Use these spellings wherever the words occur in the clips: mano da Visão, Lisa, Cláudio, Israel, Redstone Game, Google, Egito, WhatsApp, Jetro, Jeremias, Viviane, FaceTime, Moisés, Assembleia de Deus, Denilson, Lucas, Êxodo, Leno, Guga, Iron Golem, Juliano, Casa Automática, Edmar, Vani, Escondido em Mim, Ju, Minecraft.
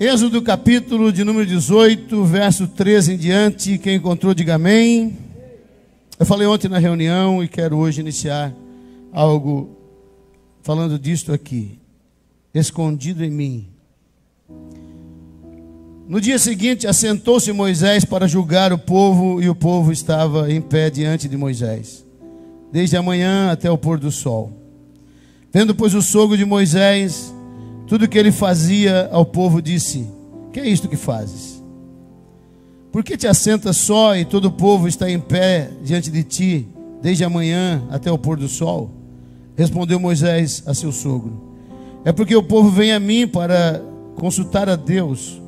Êxodo capítulo de número 18, verso 13 em diante, quem encontrou diga amém. Eu falei ontem na reunião e quero hoje iniciar algo falando disto aqui, escondido em mim. No dia seguinte assentou-se Moisés para julgar o povo e o povo estava em pé diante de Moisés, desde a manhã até o pôr do sol. Vendo pois o sogro de Moisés tudo que ele fazia ao povo, disse: que é isto que fazes? Por que te assentas só e todo o povo está em pé diante de ti, desde a manhã até o pôr do sol? Respondeu Moisés a seu sogro: é porque o povo vem a mim para consultar a Deus.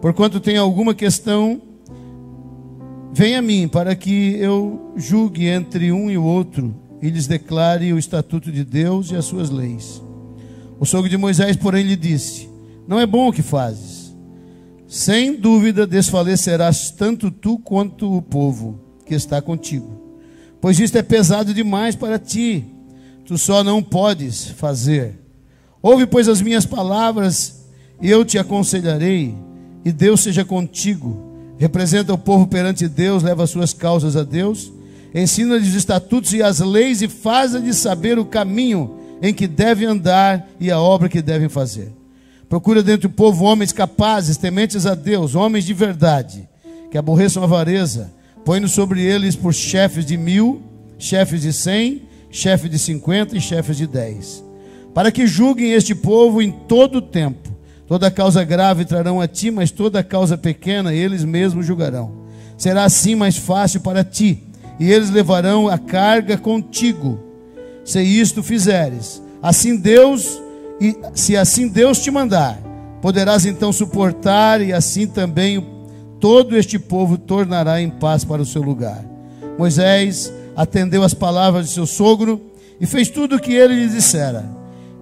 Porquanto tem alguma questão, vem a mim para que eu julgue entre um e o outro e lhes declare o estatuto de Deus e as suas leis. O sogro de Moisés, porém, lhe disse: não é bom o que fazes. Sem dúvida desfalecerás tanto tu quanto o povo que está contigo, pois isto é pesado demais para ti. Tu só não podes fazer. Ouve, pois, as minhas palavras e eu te aconselharei, e Deus seja contigo. Representa o povo perante Deus, leva as suas causas a Deus, ensina-lhes os estatutos e as leis e faz-lhes saber o caminho em que devem andar e a obra que devem fazer. Procura dentre o povo homens capazes, tementes a Deus, homens de verdade, que aborreçam a avareza. Põe-nos sobre eles por chefes de 1000, chefes de 100, chefes de 50 e chefes de 10, para que julguem este povo em todo o tempo. Toda causa grave trarão a ti, mas toda causa pequena eles mesmos julgarão. Será assim mais fácil para ti, e eles levarão a carga contigo. Se isto fizeres, se assim Deus te mandar, poderás então suportar, e assim também todo este povo tornará em paz para o seu lugar. Moisés atendeu às palavras de seu sogro e fez tudo o que ele lhe dissera.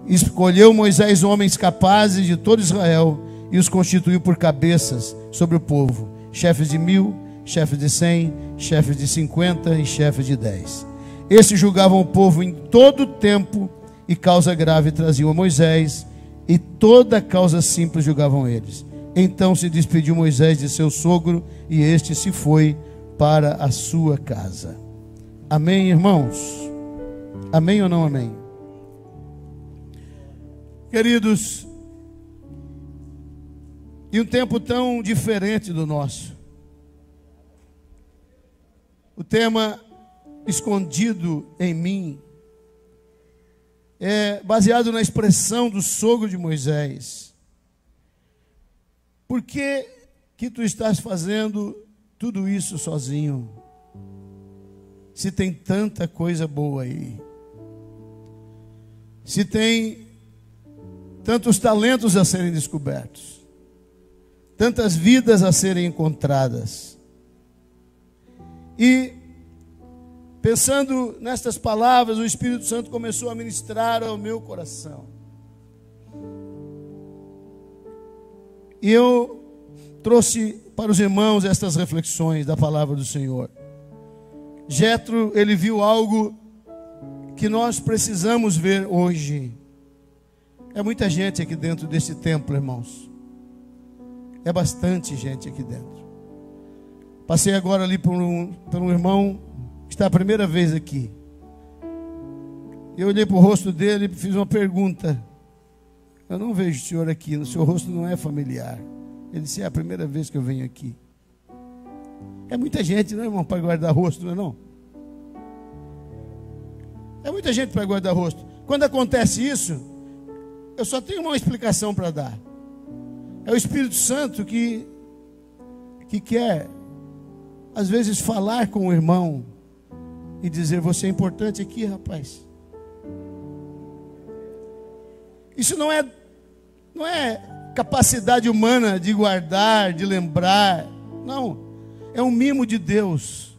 Escolheu Moisés homens capazes de todo Israel e os constituiu por cabeças sobre o povo, chefes de 1000, chefes de 100, chefes de 50 e chefes de 10. Estes julgavam o povo em todo o tempo, e causa grave traziam a Moisés, e toda causa simples julgavam eles. Então se despediu Moisés de seu sogro, e este se foi para a sua casa. Amém, irmãos? Amém ou não amém? Queridos, em um tempo tão diferente do nosso, o tema escondido em mim é baseado na expressão do sogro de Moisés: por que tu estás fazendo tudo isso sozinho, se tem tanta coisa boa aí, se tem tantos talentos a serem descobertos, tantas vidas a serem encontradas? E pensando nestas palavras, o Espírito Santo começou a ministrar ao meu coração. E eu trouxe para os irmãos estas reflexões da palavra do Senhor. Jetro, ele viu algo que nós precisamos ver hoje. É muita gente aqui dentro deste templo, irmãos. É bastante gente aqui dentro. Passei agora ali por um irmão. Está a primeira vez aqui. Eu olhei para o rosto dele e fiz uma pergunta: eu não vejo o senhor aqui, o seu rosto não é familiar. Ele disse: é a primeira vez que eu venho aqui. É muita gente, não é, irmão, para guardar rosto, não é não? É muita gente para guardar rosto. Quando acontece isso, eu só tenho uma explicação para dar: é o Espírito Santo que quer, às vezes, falar com o irmão e dizer: você é importante aqui, rapaz. Isso não é capacidade humana de guardar, de lembrar. Não, é um mimo de Deus.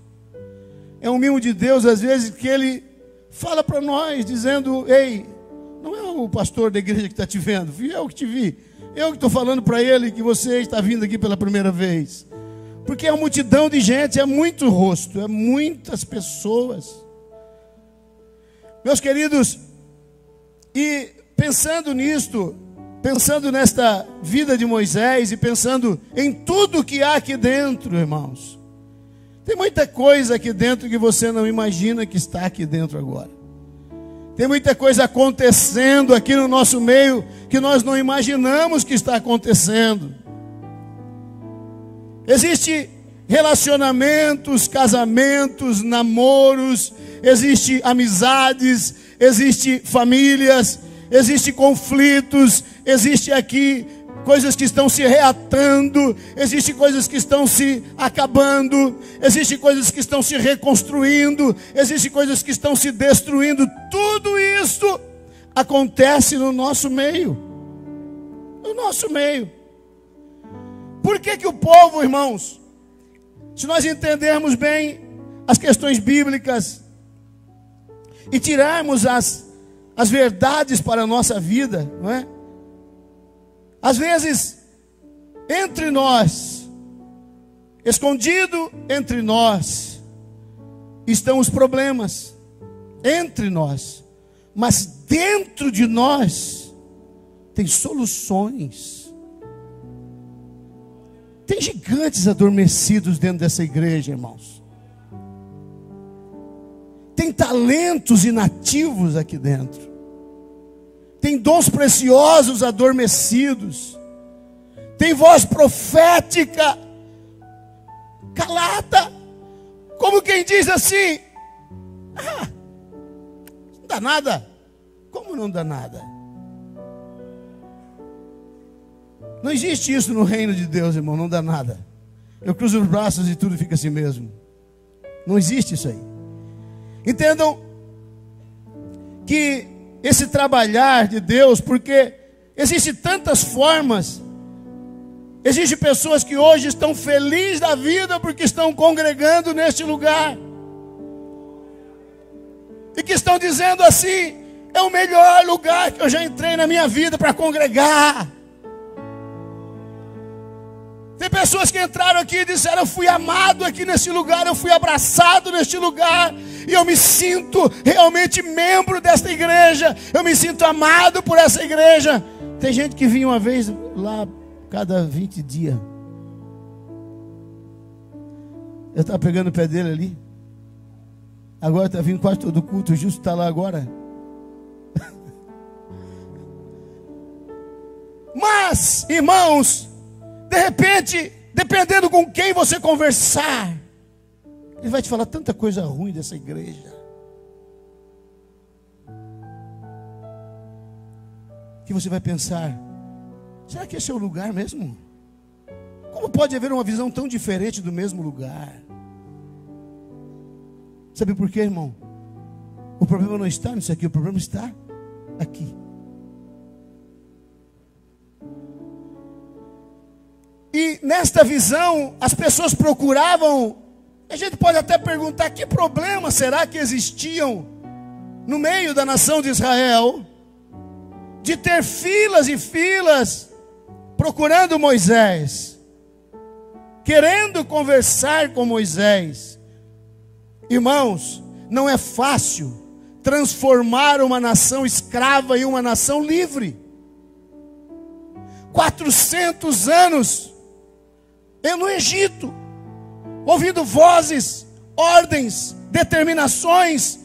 É um mimo de Deus, às vezes, que ele fala para nós, dizendo: ei, não é o pastor da igreja que está te vendo, fui eu que te vi. Eu que estou falando para ele que você está vindo aqui pela primeira vez. Porque é uma multidão de gente, é muito rosto, é muitas pessoas. Meus queridos, e pensando nisto, pensando nesta vida de Moisés e pensando em tudo que há aqui dentro, irmãos. Tem muita coisa aqui dentro que você não imagina que está aqui dentro agora. Tem muita coisa acontecendo aqui no nosso meio que nós não imaginamos que está acontecendo. Existem relacionamentos, casamentos, namoros, existem amizades, existem famílias, existem conflitos, existem aqui coisas que estão se reatando, existem coisas que estão se acabando, existem coisas que estão se reconstruindo, existem coisas que estão se destruindo. Tudo isso acontece no nosso meio. No nosso meio. Por que que o povo, irmãos, se nós entendermos bem as questões bíblicas e tirarmos as verdades para a nossa vida, não é? Às vezes, entre nós, escondido entre nós, estão os problemas, entre nós, mas dentro de nós tem soluções. Tem gigantes adormecidos dentro dessa igreja, irmãos. Tem talentos inativos aqui dentro. Tem dons preciosos adormecidos. Tem voz profética calada, como quem diz assim: ah, não dá nada. Como não dá nada? Não existe isso no reino de Deus, irmão. Não dá nada. Eu cruzo os braços e tudo fica assim mesmo. Não existe isso aí. Entendam que esse trabalhar de Deus, porque existem tantas formas. Existem pessoas que hoje estão felizes da vida porque estão congregando neste lugar e que estão dizendo assim: é o melhor lugar que eu já entrei na minha vida para congregar. Tem pessoas que entraram aqui e disseram: eu fui amado aqui nesse lugar, eu fui abraçado neste lugar, e eu me sinto realmente membro desta igreja, eu me sinto amado por essa igreja. Tem gente que vinha uma vez lá, cada 20 dias. Eu estava pegando o pé dele ali, agora está vindo quase todo culto, o justo está lá agora. Mas, irmãos, de repente, dependendo com quem você conversar, ele vai te falar tanta coisa ruim dessa igreja, que você vai pensar: será que esse é o lugar mesmo? Como pode haver uma visão tão diferente do mesmo lugar? Sabe por quê, irmão? O problema não está nisso aqui, o problema está aqui. E nesta visão, as pessoas procuravam. A gente pode até perguntar: que problema será que existiam no meio da nação de Israel, de ter filas e filas procurando Moisés, querendo conversar com Moisés? Irmãos, não é fácil transformar uma nação escrava em uma nação livre. 400 anos eu no Egito, ouvindo vozes, ordens, determinações,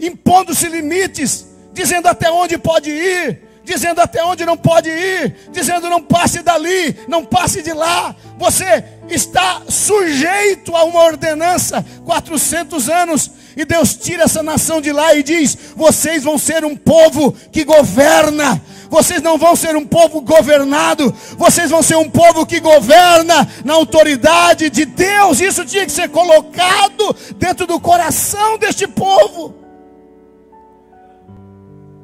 impondo-se limites, dizendo até onde pode ir, dizendo até onde não pode ir, dizendo não passe dali, não passe de lá. Você está sujeito a uma ordenança, 400 anos, e Deus tira essa nação de lá e diz: vocês vão ser um povo que governa. Vocês não vão ser um povo governado, vocês vão ser um povo que governa na autoridade de Deus. Isso tinha que ser colocado dentro do coração deste povo.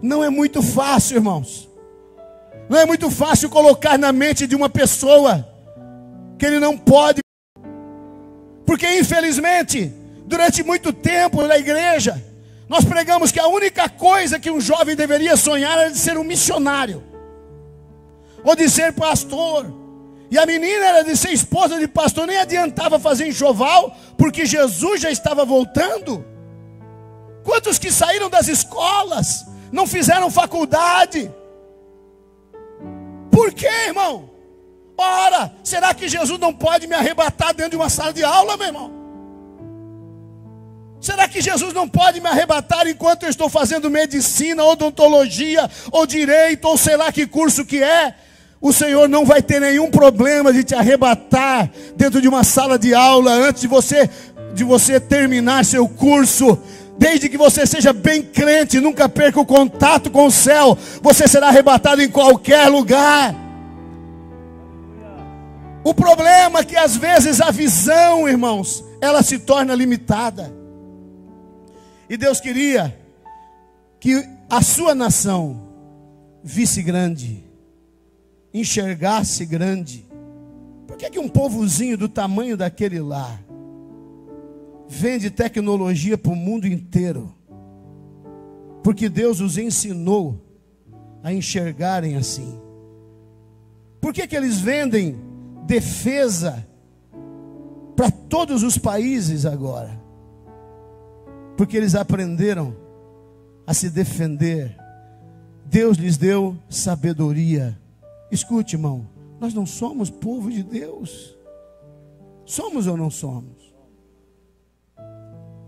Não é muito fácil, irmãos. Não é muito fácil colocar na mente de uma pessoa que ele não pode. Porque, infelizmente, durante muito tempo na igreja, nós pregamos que a única coisa que um jovem deveria sonhar era de ser um missionário. ou de ser pastor. E a menina era de ser esposa de pastor, nem adiantava fazer enxoval, porque Jesus já estava voltando. Quantos que saíram das escolas, não fizeram faculdade? Por quê, irmão? Ora, será que Jesus não pode me arrebatar dentro de uma sala de aula, meu irmão? Será que Jesus não pode me arrebatar enquanto eu estou fazendo medicina, odontologia, ou direito, ou sei lá que curso que é? O Senhor não vai ter nenhum problema de te arrebatar dentro de uma sala de aula, antes de você terminar seu curso. Desde que você seja bem crente, nunca perca o contato com o céu, você será arrebatado em qualquer lugar. O problema é que às vezes a visão, irmãos, ela se torna limitada. E Deus queria que a sua nação visse grande, enxergasse grande. Por que um povozinho do tamanho daquele lá vende tecnologia para o mundo inteiro? Porque Deus os ensinou a enxergarem assim. Por que eles vendem defesa para todos os países agora? Porque eles aprenderam a se defender. Deus lhes deu sabedoria. Escute, irmão, nós não somos povo de Deus. Somos ou não somos?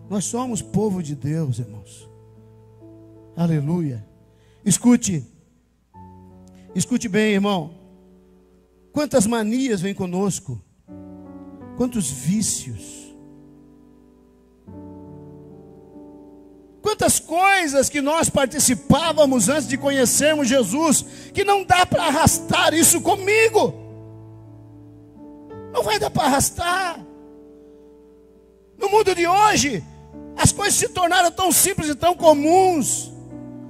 Nós somos povo de Deus, irmãos. Aleluia. Escute bem, irmão. Quantas manias vêm conosco? Quantos vícios? Quantas coisas que nós participávamos antes de conhecermos Jesus, que não dá para arrastar isso comigo. Não vai dar para arrastar. No mundo de hoje, as coisas se tornaram tão simples e tão comuns.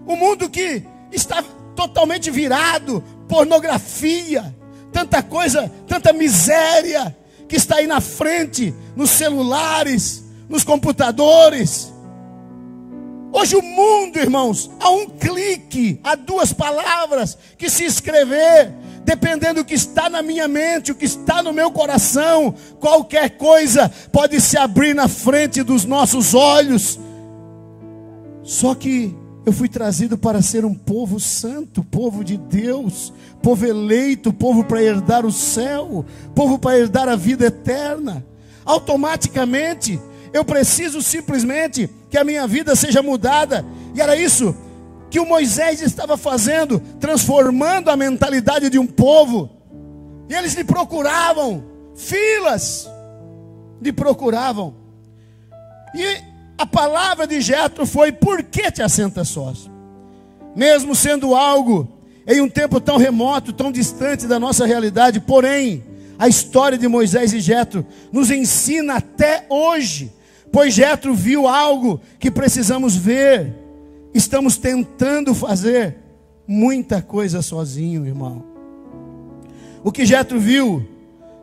Um mundo que está totalmente virado, pornografia, tanta coisa, tanta miséria que está aí na frente, nos celulares, nos computadores. Hoje o mundo, irmãos, a um clique, a duas palavras que se escrever, dependendo do que está na minha mente, o que está no meu coração, qualquer coisa pode se abrir na frente dos nossos olhos. Só que eu fui trazido para ser um povo santo, povo de Deus, povo eleito, povo para herdar o céu, povo para herdar a vida eterna. Automaticamente, eu preciso simplesmente que a minha vida seja mudada. E era isso que o Moisés estava fazendo, transformando a mentalidade de um povo. E eles lhe procuravam, filas lhe procuravam. E a palavra de Jetro foi: por que te assentas sós? Mesmo sendo algo em um tempo tão remoto, tão distante da nossa realidade, porém, a história de Moisés e Jetro nos ensina até hoje. Pois Jetro viu algo que precisamos ver. Estamos tentando fazer muita coisa sozinho, irmão. O que Jetro viu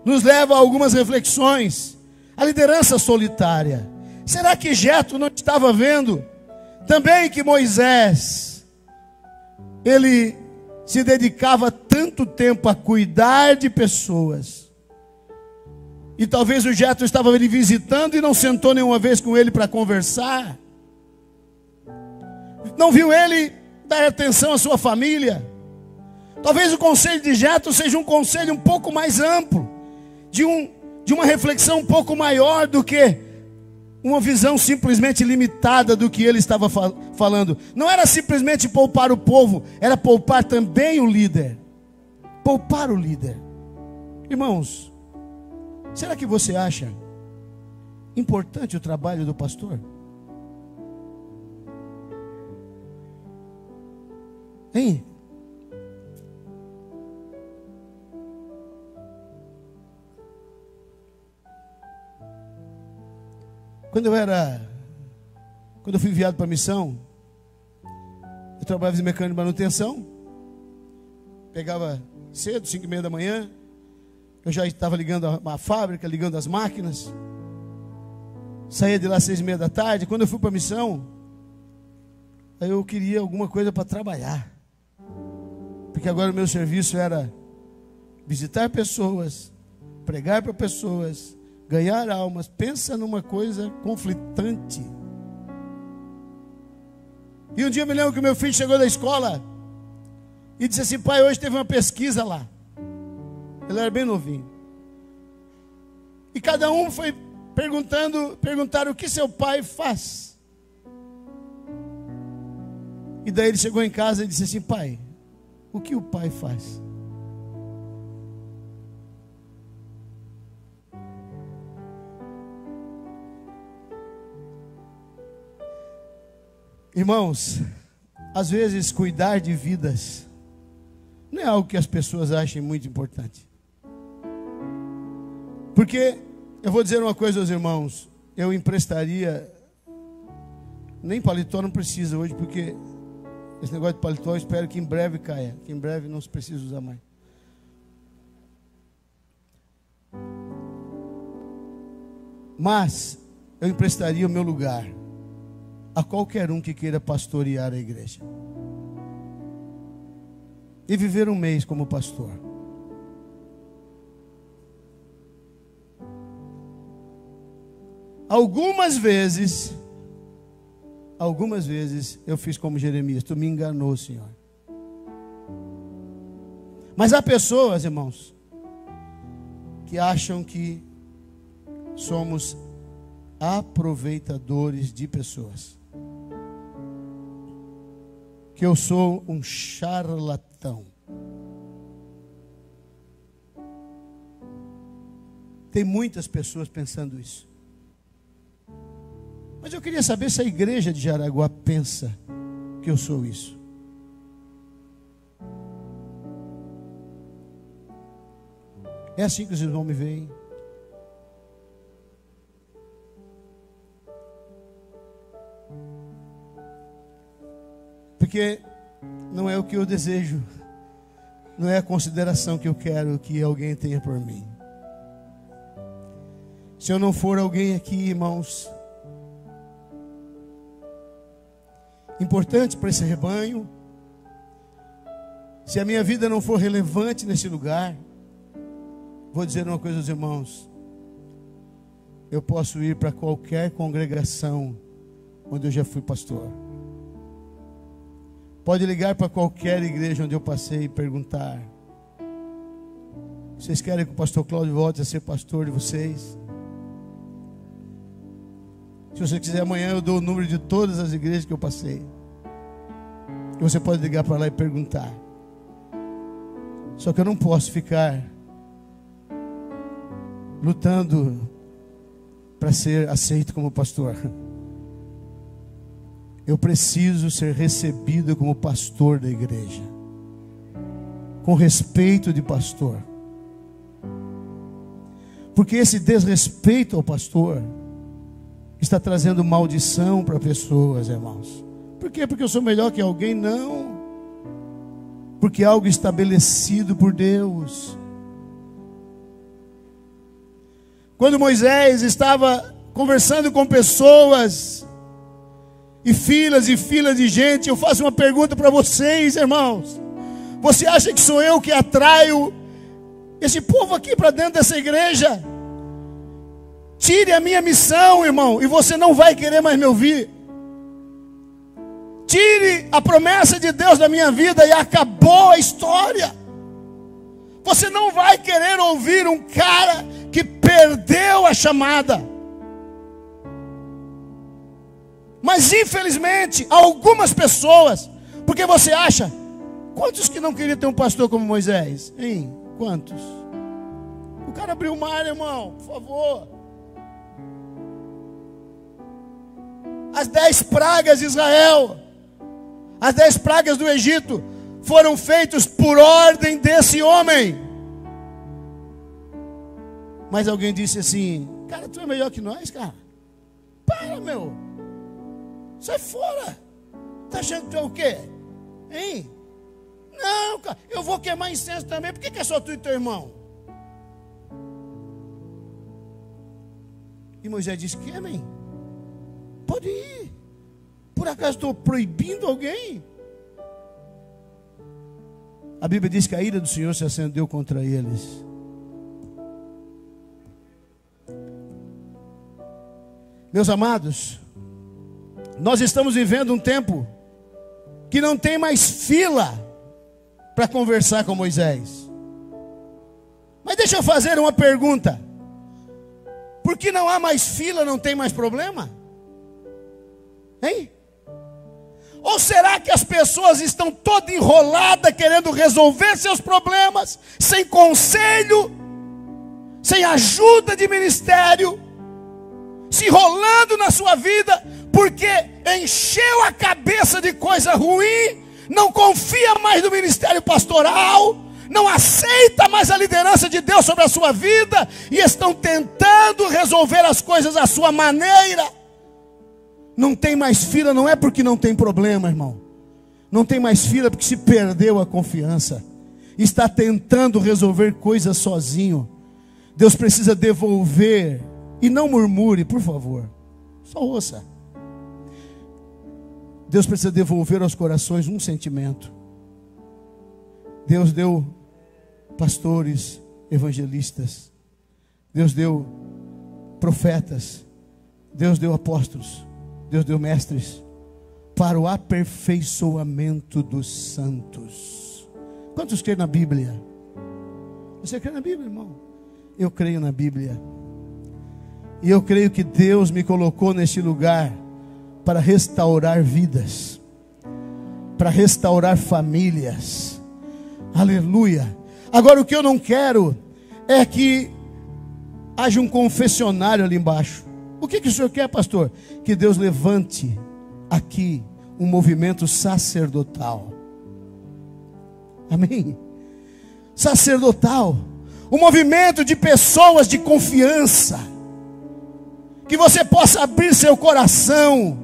nos leva a algumas reflexões. A liderança solitária. Será que Jetro não estava vendo também que Moisés, ele se dedicava tanto tempo a cuidar de pessoas? E talvez o Jetro estava ele visitando e não sentou nenhuma vez com ele para conversar. Não viu ele dar atenção à sua família. Talvez o conselho de Jetro seja um conselho um pouco mais amplo, de uma reflexão um pouco maior do que uma visão simplesmente limitada do que ele estava falando. Não era simplesmente poupar o povo, era poupar também o líder. Poupar o líder. Irmãos, será que você acha importante o trabalho do pastor? Hein? Quando eu fui enviado para a missão, eu trabalhava de mecânico de manutenção, pegava cedo, 5h30 da manhã. Eu já estava ligando a fábrica, ligando as máquinas. Saía de lá 6h30 da tarde. Quando eu fui para a missão, eu queria alguma coisa para trabalhar. Porque agora o meu serviço era visitar pessoas, pregar para pessoas, ganhar almas. Pensa numa coisa conflitante. E um dia eu me lembro que o meu filho chegou da escola e disse assim: pai, hoje teve uma pesquisa lá. Ele era bem novinho. E cada um foi perguntaram o que seu pai faz. E daí ele chegou em casa e disse assim: pai, o que o pai faz? Irmãos, às vezes cuidar de vidas não é algo que as pessoas achem muito importante. Porque eu vou dizer uma coisa aos irmãos, eu emprestaria, nem paletó não precisa hoje, porque esse negócio de paletó eu espero que em breve caia, que em breve não se precisa usar mais. Mas eu emprestaria o meu lugar a qualquer um que queira pastorear a igreja e viver um mês como pastor. Algumas vezes eu fiz como Jeremias: tu me enganou, Senhor. Mas há pessoas, irmãos, que acham que somos aproveitadores de pessoas, que eu sou um charlatão. Tem muitas pessoas pensando isso. Mas eu queria saber se a igreja de Jaraguá pensa que eu sou isso. É assim que os irmãos me veem. Porque não é o que eu desejo, não é a consideração que eu quero que alguém tenha por mim. Se eu não for alguém aqui, irmãos, importante para esse rebanho, se a minha vida não for relevante nesse lugar, vou dizer uma coisa aos irmãos: eu posso ir para qualquer congregação onde eu já fui pastor. Pode ligar para qualquer igreja onde eu passei e perguntar: vocês querem que o pastor Cláudio volte a ser pastor de vocês? Se você quiser, amanhã eu dou o número de todas as igrejas que eu passei. E você pode ligar para lá e perguntar. Só que eu não posso ficar lutando para ser aceito como pastor. Eu preciso ser recebido como pastor da igreja, com respeito de pastor. Porque esse desrespeito ao pastor está trazendo maldição para pessoas, irmãos. Por quê? Porque eu sou melhor que alguém? Não. Porque algo estabelecido por Deus. Quando Moisés estava conversando com pessoas, e filas de gente, eu faço uma pergunta para vocês, irmãos: você acha que sou eu que atraio esse povo aqui para dentro dessa igreja? Tire a minha missão, irmão, e você não vai querer mais me ouvir. Tire a promessa de Deus da minha vida e acabou a história. Você não vai querer ouvir um cara que perdeu a chamada. Mas infelizmente, algumas pessoas, porque você acha, quantos que não queriam ter um pastor como Moisés? Hein? Quantos? O cara abriu o mar, irmão, por favor. As 10 pragas de Israel, as 10 pragas do Egito, foram feitas por ordem desse homem. Mas alguém disse assim: cara, tu é melhor que nós, cara. Para, meu. Sai fora. Tá achando que tu é o quê? Hein? Não, cara. Eu vou queimar incenso também. Por que é só tu e teu irmão? E Moisés disse: queimem. Pode ir. Por acaso estou proibindo alguém? A Bíblia diz que a ira do Senhor se acendeu contra eles. Meus amados, nós estamos vivendo um tempo que não tem mais fila para conversar com Moisés. Mas deixa eu fazer uma pergunta. Por que não há mais fila, não tem mais problema? Hein? Ou será que as pessoas estão todas enroladas querendo resolver seus problemas, sem conselho, sem ajuda de ministério, se enrolando na sua vida, porque encheu a cabeça de coisa ruim, não confia mais no ministério pastoral, não aceita mais a liderança de Deus sobre a sua vida, e estão tentando resolver as coisas à sua maneira. Não tem mais fila, não é porque não tem problema, irmão. Não tem mais fila porque se perdeu a confiança, está tentando resolver coisas sozinho. Deus precisa devolver. E não murmure, por favor. Só ouça. Deus precisa devolver aos corações um sentimento. Deus deu pastores, evangelistas. Deus deu profetas. Deus deu apóstolos. Deus deu mestres. Para o aperfeiçoamento dos santos. Quantos creem na Bíblia? Você crê na Bíblia, irmão? Eu creio na Bíblia. E eu creio que Deus me colocou neste lugar para restaurar vidas, para restaurar famílias. Aleluia. Agora, o que eu não quero é que haja um confessionário ali embaixo. O que o senhor quer, pastor? Que Deus levante aqui um movimento sacerdotal. Amém? Sacerdotal. Um movimento de pessoas de confiança. Que você possa abrir seu coração,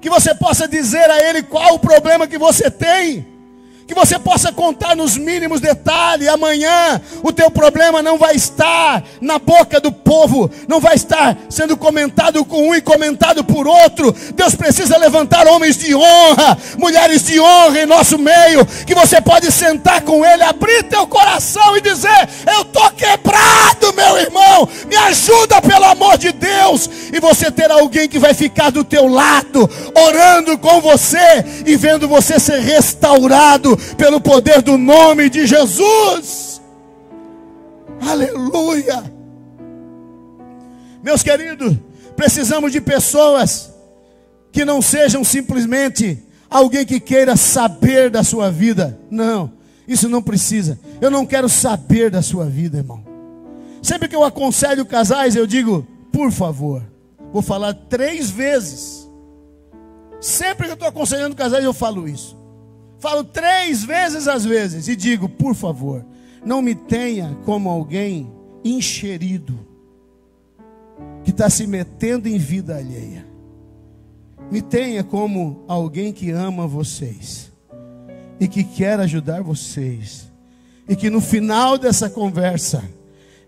que você possa dizer a Ele qual o problema que você tem, que você possa contar nos mínimos detalhes. Amanhã o teu problema não vai estar na boca do povo, não vai estar sendo comentado com um e comentado por outro. Deus precisa levantar homens de honra, mulheres de honra em nosso meio, que você pode sentar com Ele, abrir teu coração e dizer: eu estou quebrado, meu irmão, me ajuda pelo amor de Deus. E você ter alguém que vai ficar do teu lado, orando com você e vendo você ser restaurado pelo poder do nome de Jesus. Aleluia. Meus queridos, precisamos de pessoas que não sejam simplesmente alguém que queira saber da sua vida. Não, isso não precisa. Eu não quero saber da sua vida, irmão. Sempre que eu aconselho casais, eu digo: por favor, vou falar 3 vezes. Sempre que eu estou aconselhando casais, eu falo isso. Falo 3 vezes às vezes e digo: por favor, não me tenha como alguém enxerido, que está se metendo em vida alheia. Me tenha como alguém que ama vocês e que quer ajudar vocês. E que no final dessa conversa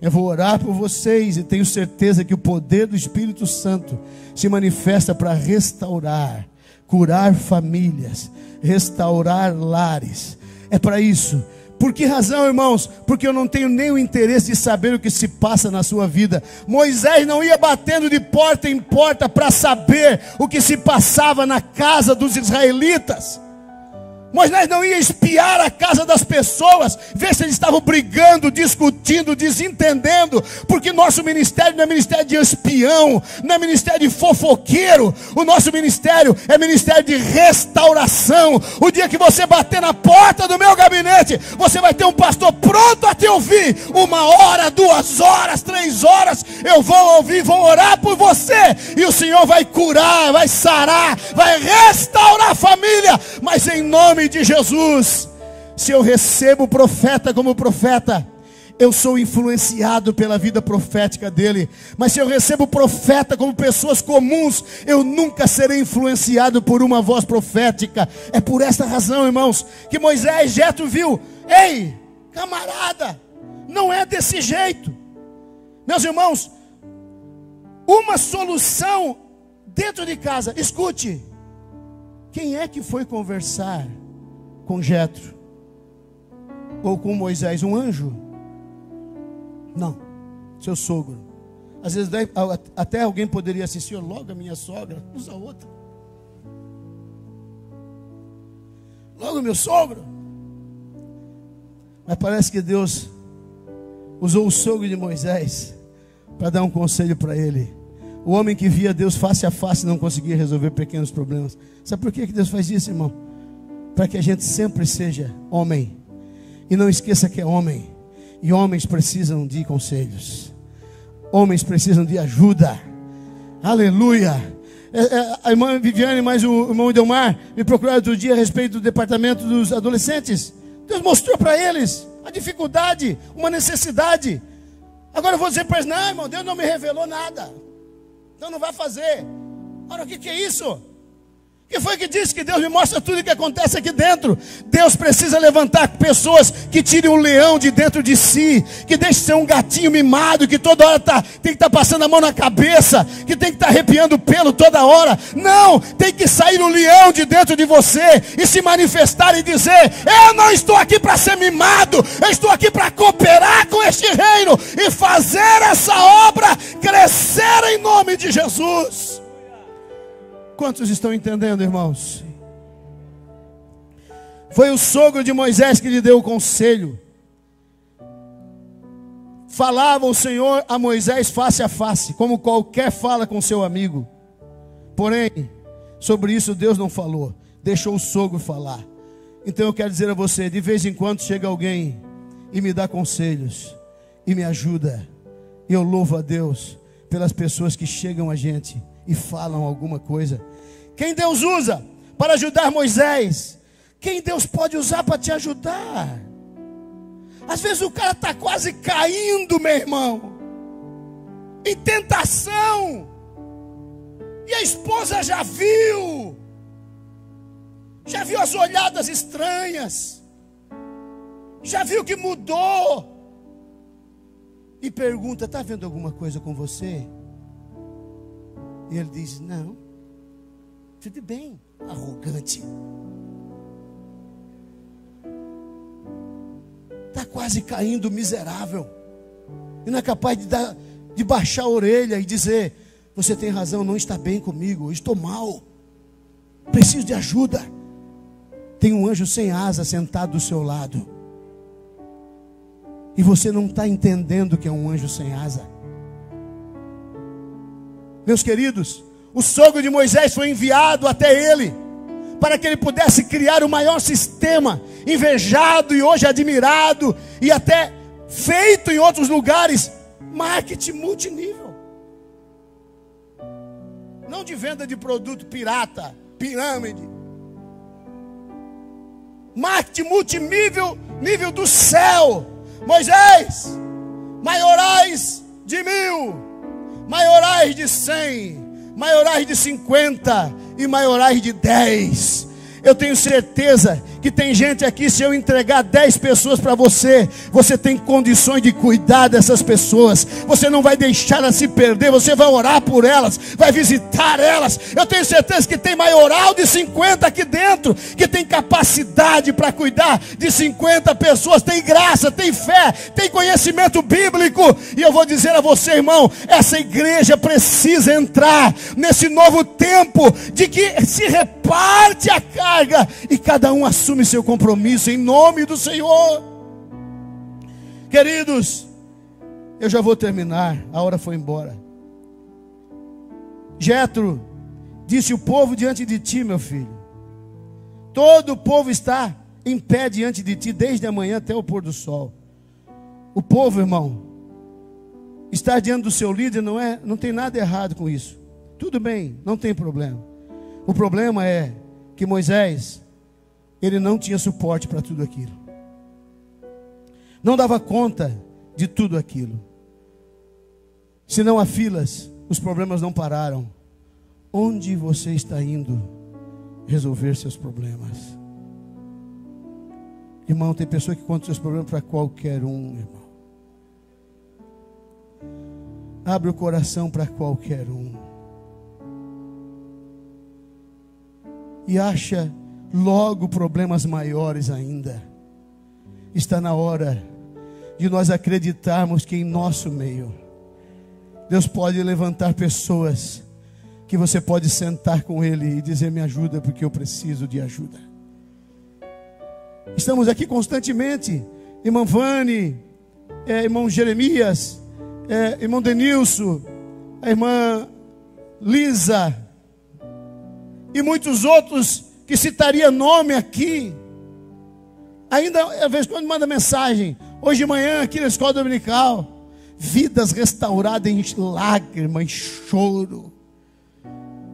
eu vou orar por vocês e tenho certeza que o poder do Espírito Santo se manifesta para restaurar, curar famílias, restaurar lares. É para isso. Por que razão, irmãos? Porque eu não tenho nem o interesse de saber o que se passa na sua vida. Moisés não ia batendo de porta em porta para saber o que se passava na casa dos israelitas. Moisés não ia espiar a casa das pessoas, ver se eles estavam brigando, discutindo, desentendendo, porque nosso ministério não é ministério de espião, não é ministério de fofoqueiro. O nosso ministério é ministério de restauração. O dia que você bater na porta do meu gabinete, você vai ter um pastor pronto a te ouvir. 1 hora, 2 horas, 3 horas, eu vou ouvir, vou orar por você, e o Senhor vai curar, vai sarar, vai restaurar a família. Mas em nome de Jesus, se eu recebo o profeta como profeta, eu sou influenciado pela vida profética dele. Mas se eu recebo o profeta como pessoas comuns, eu nunca serei influenciado por uma voz profética. É por esta razão, irmãos, que Moisés, Jetro viu: ei, camarada, não é desse jeito. Meus irmãos, uma solução dentro de casa. Escute, quem é que foi conversar com Jetro? ou com Moisés? Um anjo? Não, seu sogro. Às vezes até alguém poderia assistir logo a minha sogra, usa outra. Logo meu sogro. Mas parece que Deus usou o sogro de Moisés para dar um conselho para ele. O homem que via Deus face a face não conseguia resolver pequenos problemas. Sabe por que Deus faz isso, irmão? Para que a gente sempre seja homem. E não esqueça que é homem. E homens precisam de conselhos. Homens precisam de ajuda. Aleluia! A irmã Viviane mais o irmão Edmar me procuraram outro dia a respeito do departamento dos adolescentes. Deus mostrou para eles a dificuldade, uma necessidade. Agora eu vou dizer para eles: não, irmão, Deus não me revelou nada, então não vai fazer. Ora, o que é isso? Quem foi que disse que Deus me mostra tudo o que acontece aqui dentro? Deus precisa levantar pessoas que tirem um leão de dentro de si, que deixem ser um gatinho mimado, que toda hora tem que estar passando a mão na cabeça, que tem que estar arrepiando o pelo toda hora. Não, tem que sair um leão de dentro de você e se manifestar e dizer: eu não estou aqui para ser mimado, eu estou aqui para cooperar com este reino e fazer essa obra crescer em nome de Jesus. Quantos estão entendendo, irmãos? Foi o sogro de Moisés que lhe deu o conselho. Falava o Senhor a Moisés face a face, como qualquer fala com seu amigo. Porém, sobre isso Deus não falou, deixou o sogro falar. Então eu quero dizer a você, de vez em quando chega alguém e me dá conselhos, e me ajuda. E eu louvo a Deus pelas pessoas que chegam a gente e falam alguma coisa. Quem Deus usa para ajudar Moisés? Quem Deus pode usar para te ajudar? Às vezes o cara está quase caindo, meu irmão, em tentação, e a esposa já viu as olhadas estranhas, já viu que mudou, e pergunta: está vendo alguma coisa com você? E ele diz: não, tudo bem. Arrogante. Está quase caindo, miserável, e não é capaz de baixar a orelha e dizer: você tem razão, não está bem comigo, estou mal, preciso de ajuda. Tem um anjo sem asa sentado do seu lado, e você não está entendendo que é um anjo sem asa. Meus queridos, o sogro de Moisés foi enviado até ele, para que ele pudesse criar o maior sistema, invejado e hoje admirado, e até feito em outros lugares, marketing multinível. Não de venda de produto pirata, pirâmide. Marketing multinível, nível do céu. Moisés, maiorais de 1000. Maiorais de 100, maiorais de 50 e maiorais de 10. Eu tenho certeza que tem gente aqui, se eu entregar 10 pessoas para você, você tem condições de cuidar dessas pessoas. Você não vai deixar elas se perder, você vai orar por elas, vai visitar elas. Eu tenho certeza que tem maioral de 50 aqui dentro, que tem capacidade para cuidar de 50 pessoas, tem graça, tem fé, tem conhecimento bíblico. E eu vou dizer a você, irmão, essa igreja precisa entrar nesse novo tempo de que se reparte a casa e cada um assume seu compromisso em nome do Senhor. Queridos, eu já vou terminar, a hora foi embora. Jetro disse: o povo diante de ti, meu filho, todo o povo está em pé diante de ti, desde a manhã até o pôr do sol. O povo, irmão, estar diante do seu líder não tem nada errado com isso, tudo bem, não tem problema. O problema é que Moisés, ele não tinha suporte para tudo aquilo, não dava conta de tudo aquilo. Se não há filas, os problemas não pararam. Onde você está indo resolver seus problemas? Irmão, tem pessoa que conta seus problemas para qualquer um, irmão. Abre o coração para qualquer um. E acha logo problemas maiores ainda. está na hora de nós acreditarmos que em nosso meio Deus pode levantar pessoas que você pode sentar com Ele e dizer: me ajuda, porque eu preciso de ajuda. Estamos aqui constantemente, irmã Vani, irmão Jeremias, irmão Denilson, a irmã Lisa e muitos outros que citaria nome aqui. Ainda, às vezes, quando manda mensagem, hoje de manhã aqui na escola dominical, vidas restauradas em lágrimas, em choro,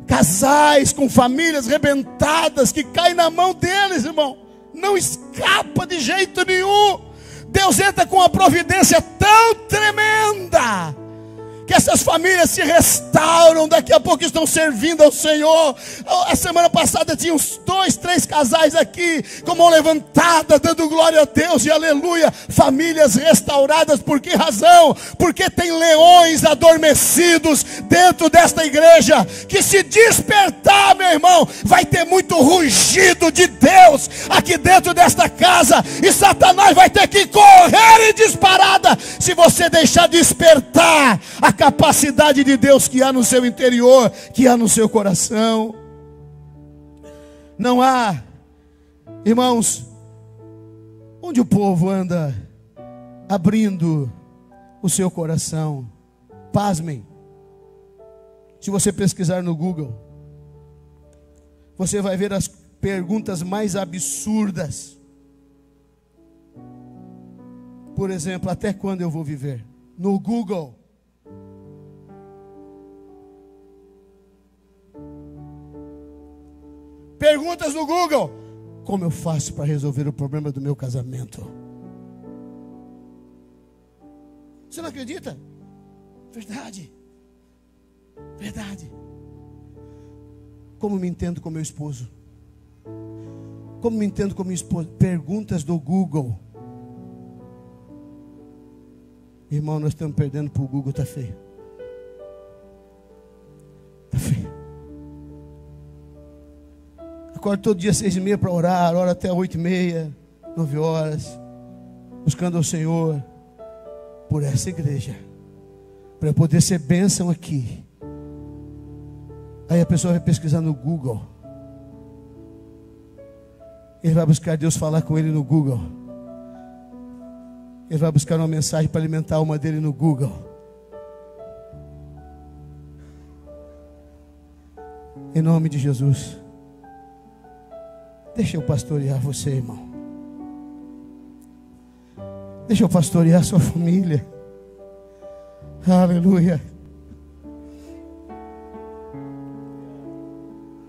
casais com famílias rebentadas que caem na mão deles, irmão, não escapa de jeito nenhum. Deus entra com uma providência tão tremenda que essas famílias se restauram, daqui a pouco estão servindo ao Senhor. A semana passada tinha uns 2, 3 casais aqui, com mão levantada, dando glória a Deus e aleluia, famílias restauradas. Por que razão? Porque tem leões adormecidos dentro desta igreja, que se despertar, meu irmão, vai ter muito rugido de Deus aqui dentro desta casa, e Satanás vai ter que correr em disparada, se você deixar despertar a capacidade de Deus que há no seu interior, que há no seu coração. Não há, irmãos, onde o povo anda abrindo o seu coração. Pasmem, se você pesquisar no Google, você vai ver as perguntas mais absurdas. Por exemplo, até quando eu vou viver? No Google. Perguntas no Google: como eu faço para resolver o problema do meu casamento? Você não acredita? Verdade. Verdade. Como me entendo com meu esposo? Como me entendo com minha esposa? Perguntas do Google. Irmão, nós estamos perdendo para o Google, está feio. Está feio. Acordo todo dia 6h30 para orar, oro até 8h30, 9h, buscando ao Senhor por essa igreja, para eu poder ser bênção aqui. Aí a pessoa vai pesquisar no Google, ele vai buscar Deus falar com ele no Google, ele vai buscar uma mensagem para alimentar a alma dele no Google. Em nome de Jesus, deixa eu pastorear você, irmão. Deixa eu pastorear sua família. Aleluia.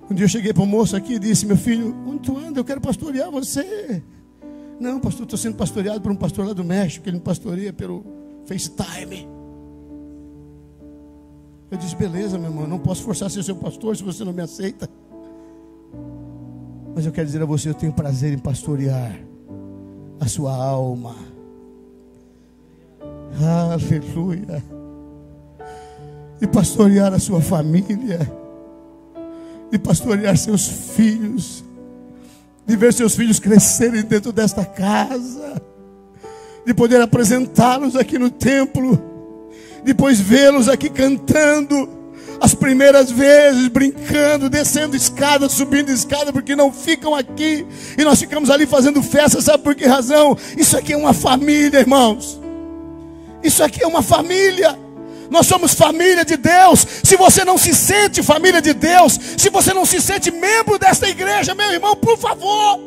Um dia eu cheguei para o moço aqui e disse: meu filho, onde tu anda? Eu quero pastorear você. Não, pastor, estou sendo pastoreado por um pastor lá do México, que ele me pastoreia pelo FaceTime. Eu disse: beleza, meu irmão, não posso forçar a ser seu pastor se você não me aceita. Mas eu quero dizer a você, eu tenho prazer em pastorear a sua alma. Aleluia. E pastorear a sua família. E pastorear seus filhos. De ver seus filhos crescerem dentro desta casa. De poder apresentá-los aqui no templo. Depois vê-los aqui cantando. As primeiras vezes, brincando, descendo escada, subindo escada, porque não ficam aqui, e nós ficamos ali fazendo festa, sabe por que razão? Isso aqui é uma família, irmãos. Isso aqui é uma família. Nós somos família de Deus. Se você não se sente família de Deus, se você não se sente membro desta igreja, meu irmão, por favor,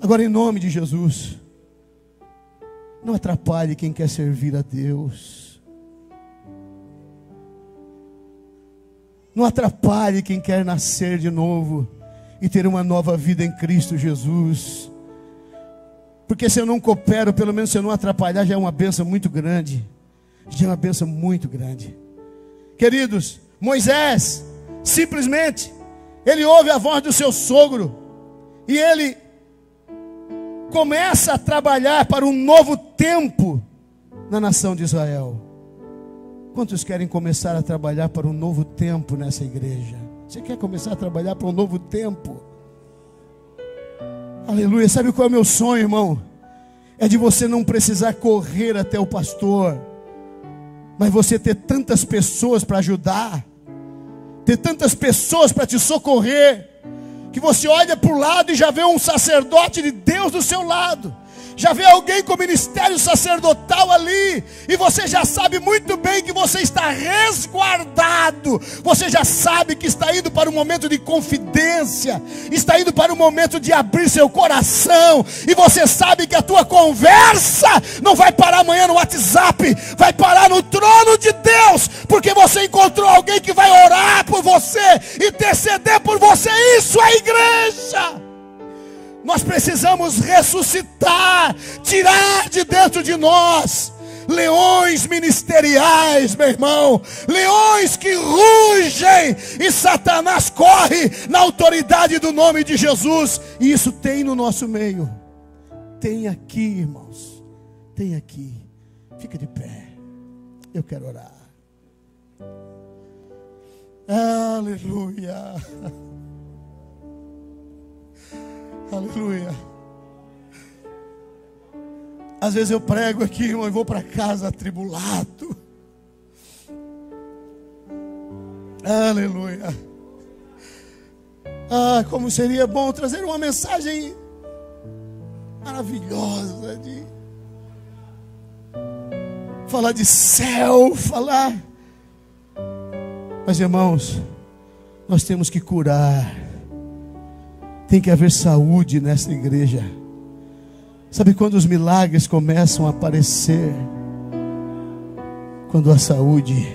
agora em nome de Jesus, não atrapalhe quem quer servir a Deus. Não atrapalhe quem quer nascer de novo e ter uma nova vida em Cristo Jesus. Porque se eu não coopero, pelo menos se eu não atrapalhar, já é uma bênção muito grande. Já é uma bênção muito grande. Queridos, Moisés, simplesmente, ele ouve a voz do seu sogro e ele começa a trabalhar para um novo tempo na nação de Israel. Quantos querem começar a trabalhar para um novo tempo nessa igreja? Você quer começar a trabalhar para um novo tempo? Aleluia. Sabe qual é o meu sonho, irmão? É de você não precisar correr até o pastor, mas você ter tantas pessoas para ajudar, ter tantas pessoas para te socorrer, que você olha para o lado e já vê um sacerdote de Deus do seu lado, já vê alguém com ministério sacerdotal ali, e você já sabe muito bem que você está resguardado, você já sabe que está indo para um momento de confidência, está indo para um momento de abrir seu coração, e você sabe que a tua conversa não vai parar amanhã no WhatsApp, vai parar no trono de Deus, porque você encontrou alguém que vai orar por você, interceder por você. Isso é igreja. Nós precisamos ressuscitar, tirar de dentro de nós leões ministeriais, meu irmão. Leões que rugem e Satanás corre na autoridade do nome de Jesus. E isso tem no nosso meio. Tem aqui, irmãos. Tem aqui. Fica de pé. Eu quero orar. Aleluia. Aleluia. Às vezes eu prego aqui, irmão, e vou para casa atribulado. Aleluia. Ah, como seria bom trazer uma mensagem maravilhosa de falar de céu, falar. Mas, irmãos, nós temos que curar. Tem que haver saúde nessa igreja. Sabe quando os milagres começam a aparecer? Quando há saúde.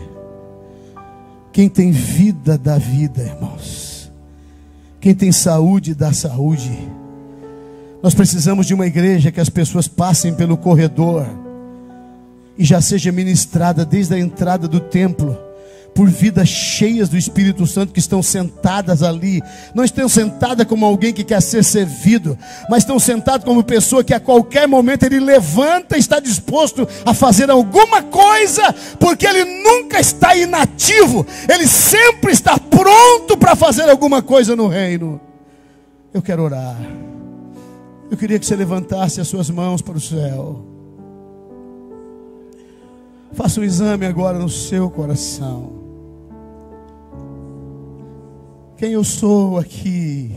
Quem tem vida, dá vida, irmãos. Quem tem saúde, dá saúde. Nós precisamos de uma igreja que as pessoas passem pelo corredor e já seja ministrada desde a entrada do templo por vidas cheias do Espírito Santo que estão sentadas ali. Não estão sentadas como alguém que quer ser servido, mas estão sentadas como pessoa que a qualquer momento ele levanta e está disposto a fazer alguma coisa, porque ele nunca está inativo, ele sempre está pronto para fazer alguma coisa no reino. Eu quero orar. Eu queria que você levantasse as suas mãos para o céu. Faça um exame agora no seu coração. Quem eu sou aqui?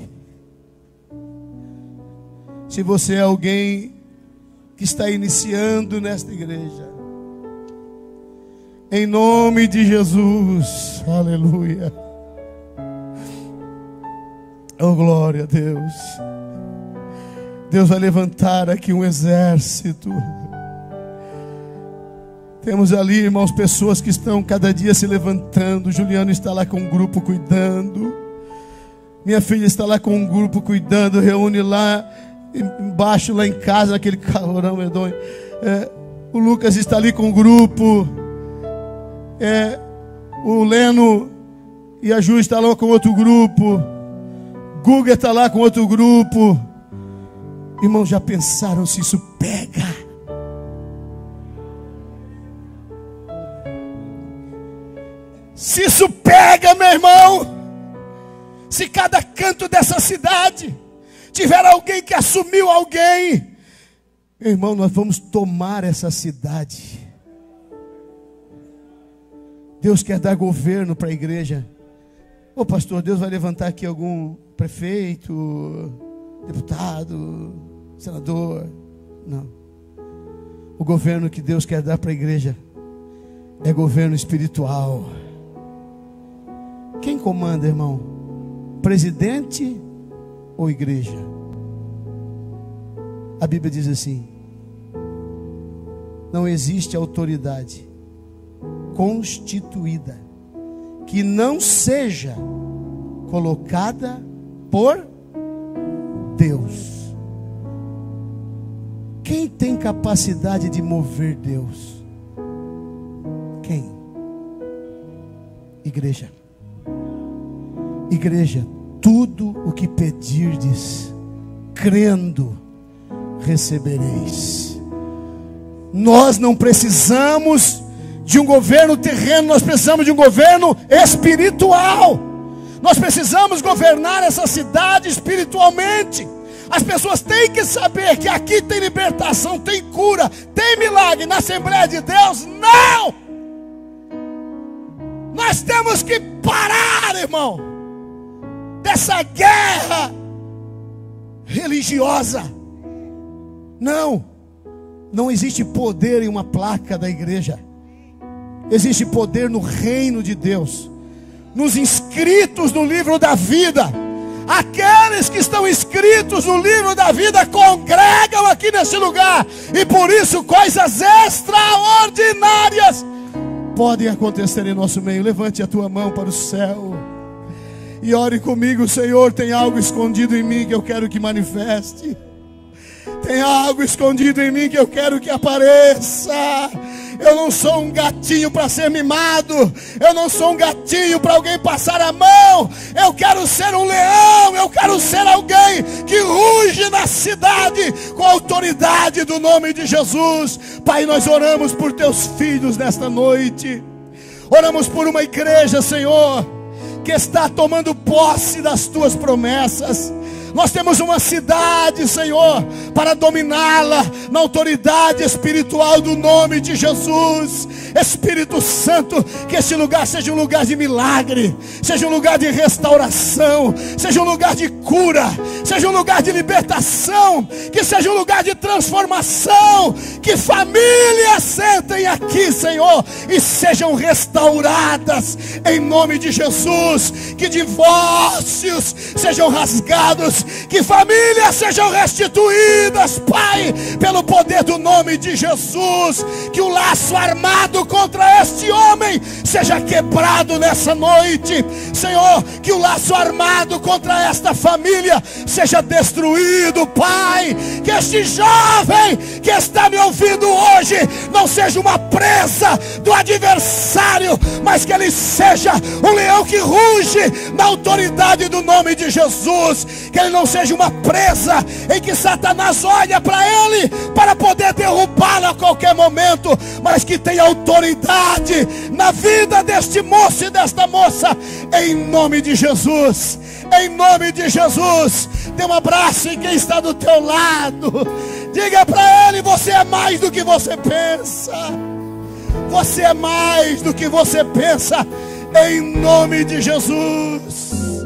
Se você é alguém que está iniciando nesta igreja, em nome de Jesus, aleluia. Oh, glória a Deus. Deus vai levantar aqui um exército. Temos ali, irmãos, pessoas que estão cada dia se levantando. Juliano está lá com um grupo cuidando. Minha filha está lá com um grupo cuidando. Reúne lá embaixo, lá em casa, naquele calorão medonho. O Lucas está ali com um grupo. O Leno e a Ju estão lá com outro grupo. Guga está lá com outro grupo. Irmãos, já pensaram se isso pega? Se isso pega, meu irmão, se cada canto dessa cidade tiver alguém que assumiu alguém, meu irmão, nós vamos tomar essa cidade. Deus quer dar governo para a igreja. Ô pastor, Deus vai levantar aqui algum prefeito, deputado, senador? Não. O governo que Deus quer dar para a igreja é governo espiritual. Quem comanda, irmão? Presidente ou igreja? A Bíblia diz assim: não existe autoridade constituída que não seja colocada por Deus. Quem tem capacidade de mover Deus? Quem? Igreja. Igreja, tudo o que pedirdes, crendo, recebereis. Nós não precisamos de um governo terreno, nós precisamos de um governo espiritual. Nós precisamos governar essa cidade espiritualmente. As pessoas têm que saber que aqui tem libertação, tem cura, tem milagre. Na Assembleia de Deus, não! Nós temos que parar, irmão, dessa guerra religiosa. Não, não existe poder em uma placa da igreja. Existe poder no reino de Deus, nos inscritos no livro da vida. Aqueles que estão inscritos no livro da vida congregam aqui nesse lugar, e por isso coisas extraordinárias podem acontecer em nosso meio. Levante a tua mão para o céu e ore comigo. Senhor, tem algo escondido em mim que eu quero que manifeste. Tem algo escondido em mim que eu quero que apareça. Eu não sou um gatinho para ser mimado. Eu não sou um gatinho para alguém passar a mão. Eu quero ser um leão. Eu quero ser alguém que ruge na cidade com a autoridade do nome de Jesus. Pai, nós oramos por teus filhos nesta noite. Oramos por uma igreja, Senhor, que está tomando posse das tuas promessas. Nós temos uma cidade, Senhor, para dominá-la na autoridade espiritual do nome de Jesus. Espírito Santo, que este lugar seja um lugar de milagre, seja um lugar de restauração, seja um lugar de cura, seja um lugar de libertação, que seja um lugar de transformação, que famílias sentem aqui, Senhor, e sejam restauradas em nome de Jesus, que divórcios sejam rasgados, que famílias sejam restituídas, Pai, pelo poder do nome de Jesus. Que o laço armado contra este homem seja quebrado nessa noite, Senhor. Que o laço armado contra esta família seja destruído, Pai. Que este jovem que está me ouvindo hoje não seja uma presa do adversário, mas que ele seja um leão que ruge na autoridade do nome de Jesus. Que ele não seja uma presa em que Satanás olha para ele para poder derrubá-lo a qualquer momento, mas que tenha autoridade na vida deste moço e desta moça, em nome de Jesus, em nome de Jesus. Dê um abraço em quem está do teu lado, diga para ele: você é mais do que você pensa, você é mais do que você pensa, em nome de Jesus.